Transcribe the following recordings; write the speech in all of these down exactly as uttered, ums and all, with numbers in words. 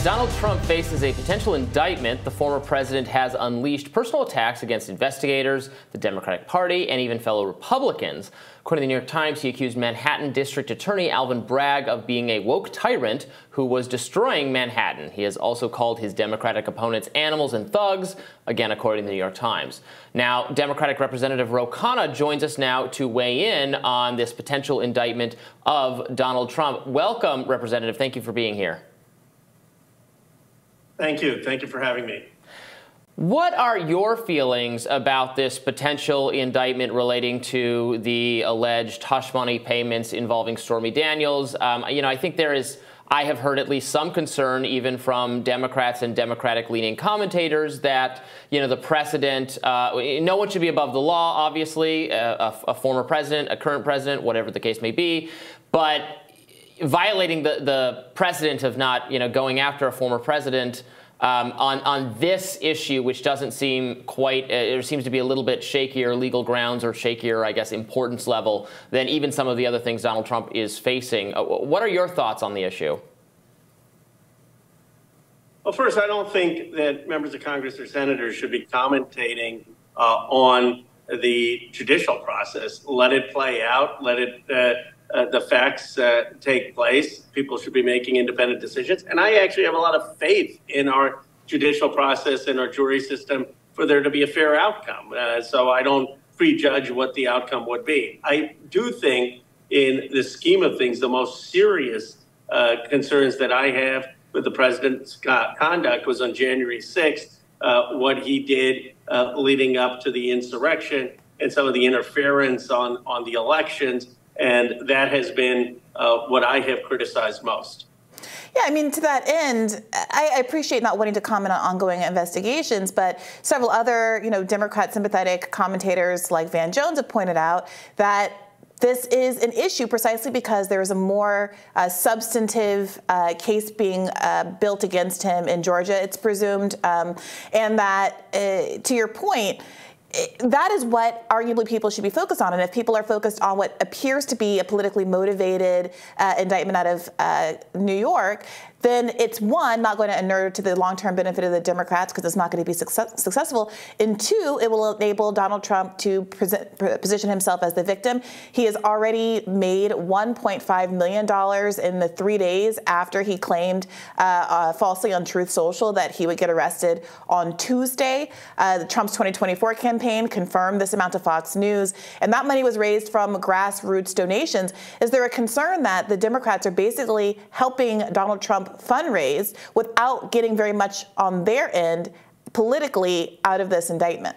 As Donald Trump faces a potential indictment, the former president has unleashed personal attacks against investigators, the Democratic Party, and even fellow Republicans. According to the New York Times, he accused Manhattan District Attorney Alvin Bragg of being a woke tyrant who was destroying Manhattan. He has also called his Democratic opponents animals and thugs, again, according to the New York Times. Now, Democratic Representative Ro Khanna joins us now to weigh in on this potential indictment of Donald Trump. Welcome, Representative. Thank you for being here. Thank you. Thank you for having me. What are your feelings about this potential indictment relating to the alleged hush money payments involving Stormy Daniels? Um, you know, I think there is, I have heard at least some concern, even from Democrats and Democratic-leaning commentators, that, you know, the precedent, uh, no one should be above the law, obviously, a, a, a former president, a current president, whatever the case may be, but violating the, the precedent of not, you know, going after a former president um, on, on this issue, which doesn't seem quite, uh, it seems to be a little bit shakier legal grounds or shakier, I guess, importance level than even some of the other things Donald Trump is facing. Uh, what are your thoughts on the issue? Well, first, I don't think that members of Congress or senators should be commentating uh, on the judicial process. Let it play out. Let it... Uh, Uh, the facts uh, take place. People should be making independent decisions. And I actually have a lot of faith in our judicial process and our jury system for there to be a fair outcome. Uh, so I don't prejudge what the outcome would be. I do think in the scheme of things, the most serious uh, concerns that I have with the president's conduct was on January sixth, uh, what he did uh, leading up to the insurrection and some of the interference on, on the elections. And that has been uh, what I have criticized most. Yeah, I mean, to that end, I appreciate not wanting to comment on ongoing investigations, but several other, you know, Democrat sympathetic commentators like Van Jones have pointed out that this is an issue precisely because there is a more uh, substantive uh, case being uh, built against him in Georgia, it's presumed, um, and that, uh, to your point, that is what arguably people should be focused on. And if people are focused on what appears to be a politically motivated uh, indictment out of uh, New York, then it's, one, not going to inure to the long-term benefit of the Democrats because it's not going to be success successful. And two, it will enable Donald Trump to present, position himself as the victim. He has already made one point five million dollars in the three days after he claimed uh, uh, falsely on Truth Social that he would get arrested on Tuesday. Uh, the Trump's twenty twenty-four campaign confirmed this amount to Fox News, and that money was raised from grassroots donations. Is there a concern that the Democrats are basically helping Donald Trump fundraised without getting very much on their end politically out of this indictment?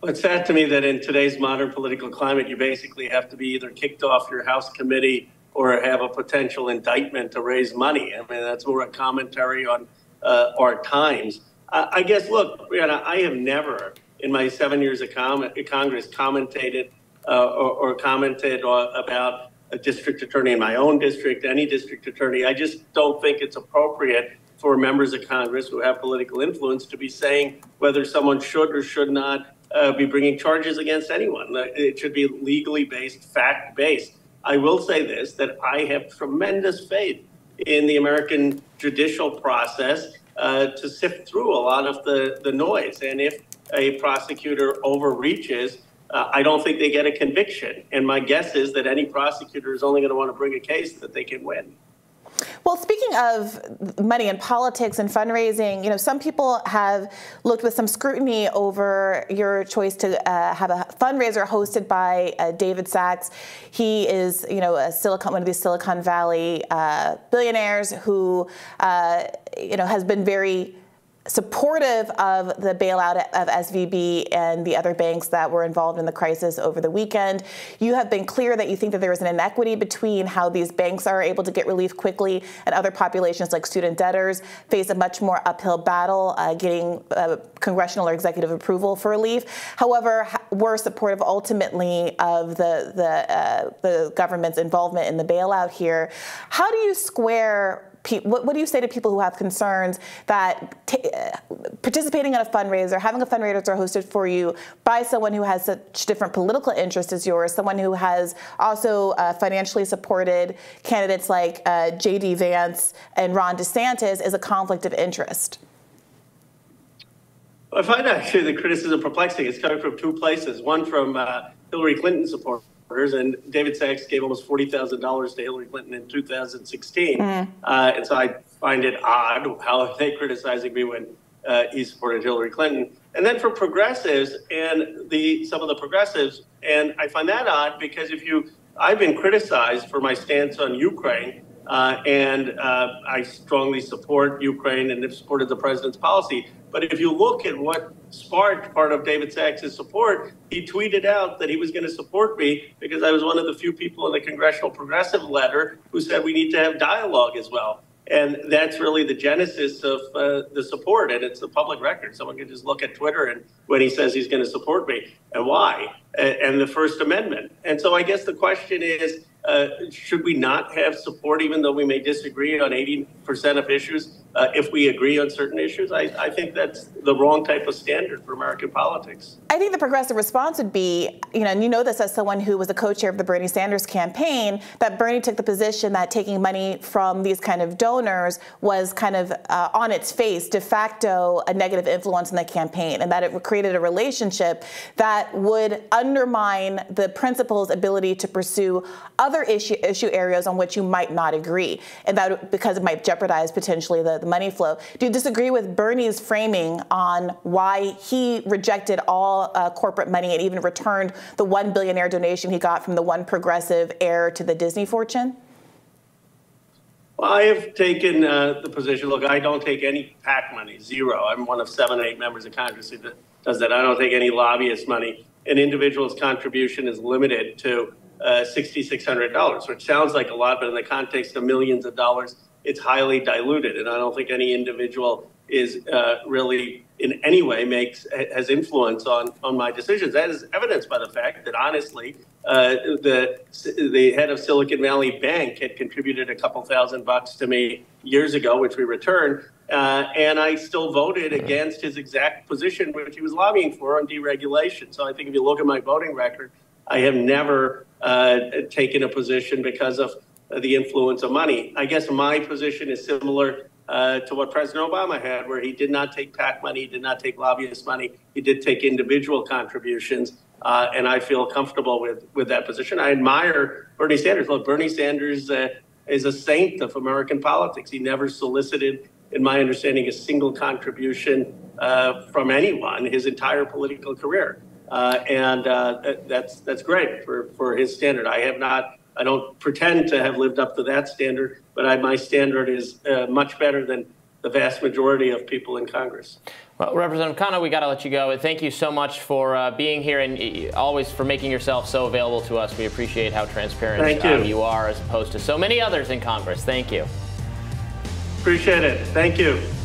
Well, it's sad to me that in today's modern political climate, you basically have to be either kicked off your House committee or have a potential indictment to raise money. I mean, that's more a commentary on uh, our times. Uh, I guess, look, Brianna, I have never in my seven years of com Congress commentated uh, or, or commented on, about a district attorney in my own district, any district attorney. I just don't think it's appropriate for members of Congress who have political influence to be saying whether someone should or should not uh, be bringing charges against anyone. It should be legally based, fact-based. I will say this, that I have tremendous faith in the American judicial process uh, to sift through a lot of the, the noise. And if a prosecutor overreaches, Uh, I don't think they get a conviction. And my guess is that any prosecutor is only going to want to bring a case that they can win. Well, speaking of money and politics and fundraising, you know, some people have looked with some scrutiny over your choice to uh, have a fundraiser hosted by uh, David Sachs. He is, you know, a Silicon, one of these Silicon Valley uh, billionaires who, uh, you know, has been very supportive of the bailout of S V B and the other banks that were involved in the crisis over the weekend. You have been clear that you think that there is an inequity between how these banks are able to get relief quickly and other populations like student debtors face a much more uphill battle uh, getting uh, congressional or executive approval for relief. However, we're supportive ultimately of the, the, uh, the government's involvement in the bailout here. How do you square pe what, what do you say to people who have concerns that t participating in a fundraiser, having a fundraiser hosted for you by someone who has such different political interests as yours, someone who has also uh, financially supported candidates like uh, J D Vance and Ron DeSantis, is a conflict of interest? I find actually the criticism perplexing. It's coming from two places. One from uh, Hillary Clinton supporters, and David Sachs gave almost forty thousand dollars to Hillary Clinton in two thousand sixteen. Mm. Uh, and so I find it odd how are they criticizing me when uh, he supported Hillary Clinton. And then for progressives and the some of the progressives, and I find that odd because if you, I've been criticized for my stance on Ukraine. Uh, and uh, I strongly support Ukraine and have supported the president's policy. But if you look at what sparked part of David Sachs' support, he tweeted out that he was going to support me because I was one of the few people in the Congressional Progressive letter who said we need to have dialogue as well. And that's really the genesis of uh, the support, and it's a public record. Someone can just look at Twitter and when he says he's going to support me, and why, and, and the First Amendment. And so I guess the question is, uh, should we not have support, even though we may disagree on eighty percent of issues, uh, if we agree on certain issues? I, I think that's the wrong type of standard for American politics. I think the progressive response would be, you know, and you know this as someone who was a co-chair of the Bernie Sanders campaign, that Bernie took the position that taking money from these kind of donors was kind of uh, on its face, de facto, a negative influence in the campaign, and that it created a relationship that would undermine the principal's ability to pursue other issue, issue areas on which you might not agree, and that because it might jeopardize potentially the, the money flow. Do you disagree with Bernie's framing on why he rejected all uh, corporate money and even returned the one billionaire donation he got from the one progressive heir to the Disney fortune? Well, I have taken uh, the position, look, I don't take any PAC money, zero. I'm one of seven or eight members of Congress who does that. I don't take any lobbyist money. An individual's contribution is limited to Uh, six thousand six hundred dollars, which sounds like a lot, but in the context of millions of dollars, it's highly diluted. And I don't think any individual is uh, really in any way makes has influence on, on my decisions. That is evidenced by the fact that, honestly, uh, the, the head of Silicon Valley Bank had contributed a couple thousand bucks to me years ago, which we returned. Uh, and I still voted against his exact position, which he was lobbying for on deregulation. So I think if you look at my voting record, I have never uh, taken a position because of the influence of money. I guess my position is similar uh, to what President Obama had, where he did not take PAC money, he did not take lobbyist money, he did take individual contributions, uh, and I feel comfortable with, with that position. I admire Bernie Sanders. Look, Bernie Sanders uh, is a saint of American politics. He never solicited, in my understanding, a single contribution uh, from anyone his entire political career. Uh, and uh, that's that's great for, for his standard. I have not, I don't pretend to have lived up to that standard, but I, my standard is uh, much better than the vast majority of people in Congress. Well, Representative Khanna, we got to let you go. Thank you so much for uh, being here and always for making yourself so available to us. We appreciate how transparent you. Um, you are as opposed to so many others in Congress. Thank you. Appreciate it. Thank you.